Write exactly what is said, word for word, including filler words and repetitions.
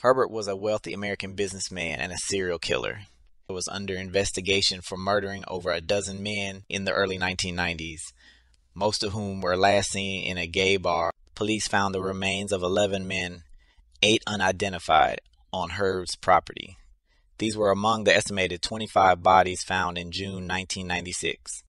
Herbert was a wealthy American businessman and a serial killer. He was under investigation for murdering over a dozen men in the early nineteen nineties, most of whom were last seen in a gay bar. Police found the remains of eleven men, eight unidentified, on Herb's property. These were among the estimated twenty-five bodies found in June nineteen ninety-six.